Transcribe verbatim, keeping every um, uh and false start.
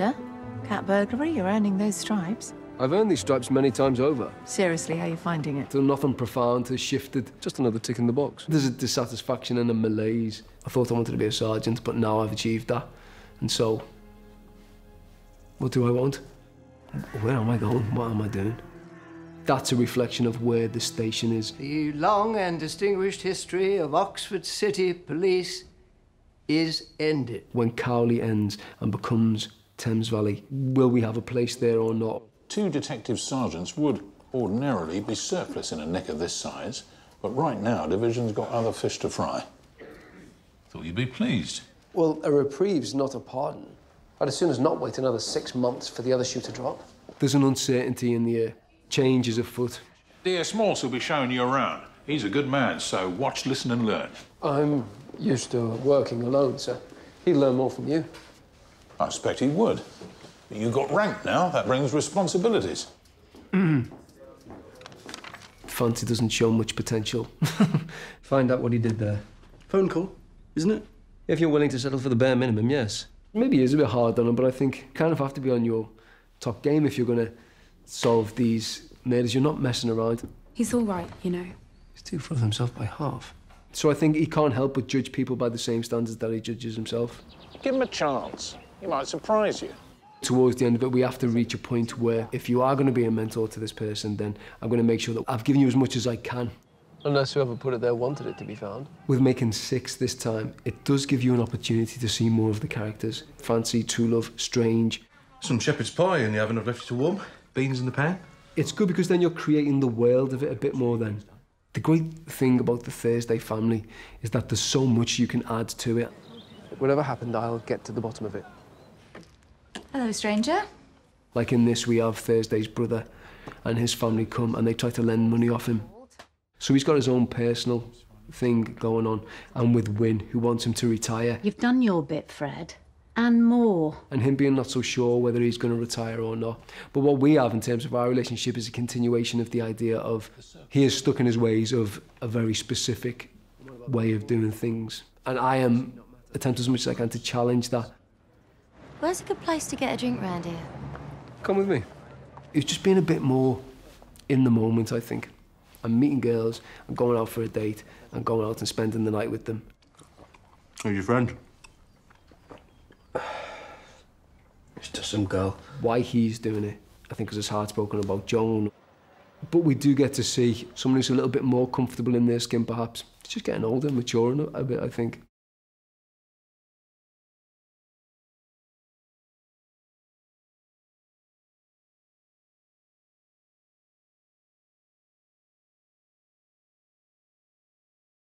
murder, cat burglary, you're earning those stripes. I've earned these stripes many times over. Seriously, how are you finding it? Till nothing profound has shifted. Just another tick in the box. There's a dissatisfaction and a malaise. I thought I wanted to be a sergeant, but now I've achieved that. And so, what do I want? Where am I going? What am I doing? That's a reflection of where the station is. The long and distinguished history of Oxford City Police is ended. When Cowley ends and becomes Thames Valley, will we have a place there or not? Two detective sergeants would ordinarily be surplus in a neck of this size, but right now, Division's got other fish to fry. Thought you'd be pleased. Well, a reprieve's not a pardon. I'd as soon as not wait another six months for the other shoe to drop. There's an uncertainty in the air. Change is afoot. D S Morse will be showing you around. He's a good man, so watch, listen and learn. I'm used to working alone, sir. He'd learn more from you. I expect he would. But you've got rank now. That brings responsibilities. Fancy doesn't show much potential. Find out what he did there. Phone call, isn't it? If you're willing to settle for the bare minimum, yes. Maybe it is a bit hard on him, but I think you kind of have to be on your top game if you're going to solve these murders. You're not messing around. He's all right, you know. He's too full of himself by half. So I think he can't help but judge people by the same standards that he judges himself. Give him a chance. He might surprise you. Towards the end of it, we have to reach a point where if you are going to be a mentor to this person, then I'm going to make sure that I've given you as much as I can. Unless whoever put it there wanted it to be found. With making six this time, it does give you an opportunity to see more of the characters. Fancy, True Love, Strange. Some shepherd's pie in the oven I've left it to warm. Beans in the pan. It's good because then you're creating the world of it a bit more then. The great thing about the Thursday family is that there's so much you can add to it. Whatever happened, I'll get to the bottom of it. Hello, stranger. Like in this, we have Thursday's brother and his family come and they try to lend money off him. So he's got his own personal thing going on, and with Wynne, who wants him to retire. You've done your bit, Fred, and more. And him being not so sure whether he's going to retire or not. But what we have in terms of our relationship is a continuation of the idea of he is stuck in his ways of a very specific way of doing things. And I am attempting as much as I can to challenge that. Where's a good place to get a drink round here? Come with me. It's just being a bit more in the moment, I think. I'm meeting girls, I'm going out for a date, I'm going out and spending the night with them. Who's your friend? It's just some girl. Why he's doing it, I think because his heart's broken about Joan. But we do get to see someone who's a little bit more comfortable in their skin, perhaps. It's just getting older, maturing a bit, I think.